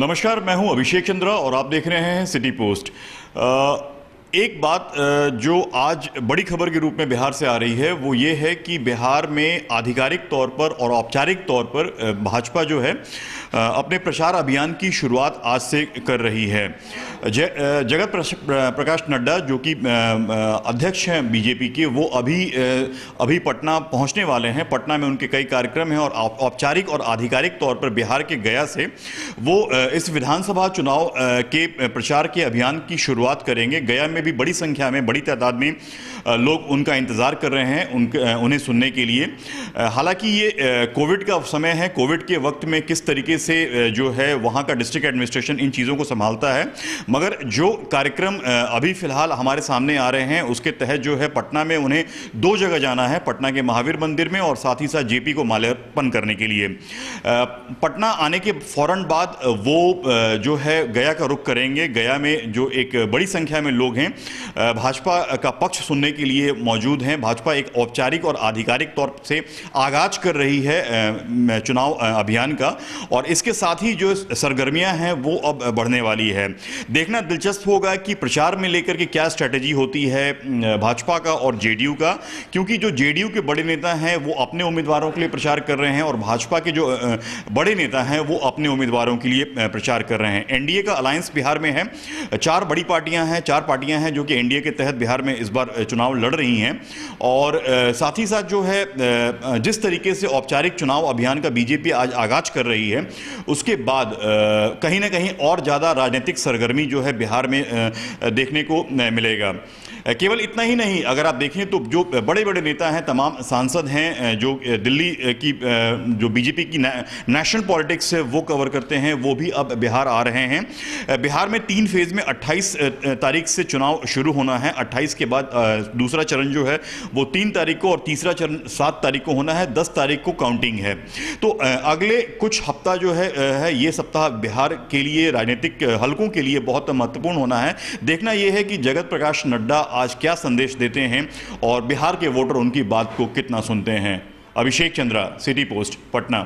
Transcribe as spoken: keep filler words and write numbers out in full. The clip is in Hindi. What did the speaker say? नमस्कार, मैं हूं अभिषेक चंद्रा और आप देख रहे हैं सिटी पोस्ट। एक बात जो आज बड़ी खबर के रूप में बिहार से आ रही है वो ये है कि बिहार में आधिकारिक तौर पर और औपचारिक तौर पर भाजपा जो है अपने प्रचार अभियान की शुरुआत आज से कर रही है। जगत प्रकाश नड्डा जो कि अध्यक्ष हैं बीजेपी के, वो अभी अभी पटना पहुंचने वाले हैं। पटना में उनके कई कार्यक्रम हैं और औपचारिक और आधिकारिक तौर पर बिहार के गया से वो इस विधानसभा चुनाव के प्रचार के अभियान की शुरुआत करेंगे। गया में भी बड़ी संख्या में, बड़ी तादाद में लोग उनका इंतज़ार कर रहे हैं, उन उन्हें सुनने के लिए। हालांकि ये कोविड का समय है, कोविड के वक्त में किस तरीके से जो है वहाँ का डिस्ट्रिक्ट एडमिनिस्ट्रेशन इन चीज़ों को संभालता है, मगर जो कार्यक्रम अभी फ़िलहाल हमारे सामने आ रहे हैं उसके तहत जो है पटना में उन्हें दो जगह जाना है, पटना के महावीर मंदिर में और साथ ही साथ जेपी को माल्यार्पण करने के लिए। पटना आने के फ़ौरन बाद वो जो है गया का रुख करेंगे। गया में जो एक बड़ी संख्या में लोग हैं भाजपा का पक्ष सुनने के लिए मौजूद हैं। भाजपा एक औपचारिक और आधिकारिक तौर से आगाज कर रही है चुनाव अभियान का और इसके साथ ही जो सरगर्मियां हैं वो अब बढ़ने वाली है। देखना दिलचस्प होगा कि प्रचार में लेकर के क्या स्ट्रैटेजी होती है भाजपा का और जेडीयू का, क्योंकि जो जेडीयू के बड़े नेता हैं वो अपने उम्मीदवारों के लिए प्रचार कर रहे हैं और भाजपा के जो बड़े नेता हैं वो अपने उम्मीदवारों के लिए प्रचार कर रहे हैं। एनडीए का अलायंस बिहार में है, चार बड़ी पार्टियां हैं, चार पार्टियां हैं जो कि एनडीए के तहत बिहार में इस बार चुनाव लड़ रही हैं और साथ ही साथ जो है जिस तरीके से औपचारिक चुनाव अभियान का बीजेपी आज आगाज कर रही है उसके बाद कहीं ना कहीं और ज़्यादा राजनीतिक सरगर्मी जो है बिहार में देखने को मिलेगा। केवल इतना ही नहीं, अगर आप देखें तो जो बड़े बड़े नेता हैं, तमाम सांसद हैं जो दिल्ली की जो बीजेपी की नेशनल पॉलिटिक्स है वो कवर करते हैं, वो भी अब बिहार आ रहे हैं। बिहार में तीन फेज़ में अट्ठाईस तारीख से चुनाव शुरू होना है। अट्ठाईस के बाद दूसरा चरण जो है वो तीन तारीख को और तीसरा चरण सात तारीख को होना है। दस तारीख को काउंटिंग है। तो अगले कुछ हफ्ता जो है, है ये सप्ताह बिहार के लिए राजनीतिक हलकों के लिए बहुत महत्वपूर्ण होना है। देखना यह है कि जगत प्रकाश नड्डा आज क्या संदेश देते हैं और बिहार के वोटर उनकी बात को कितना सुनते हैं। Abhishek Chandra, city post, Patna.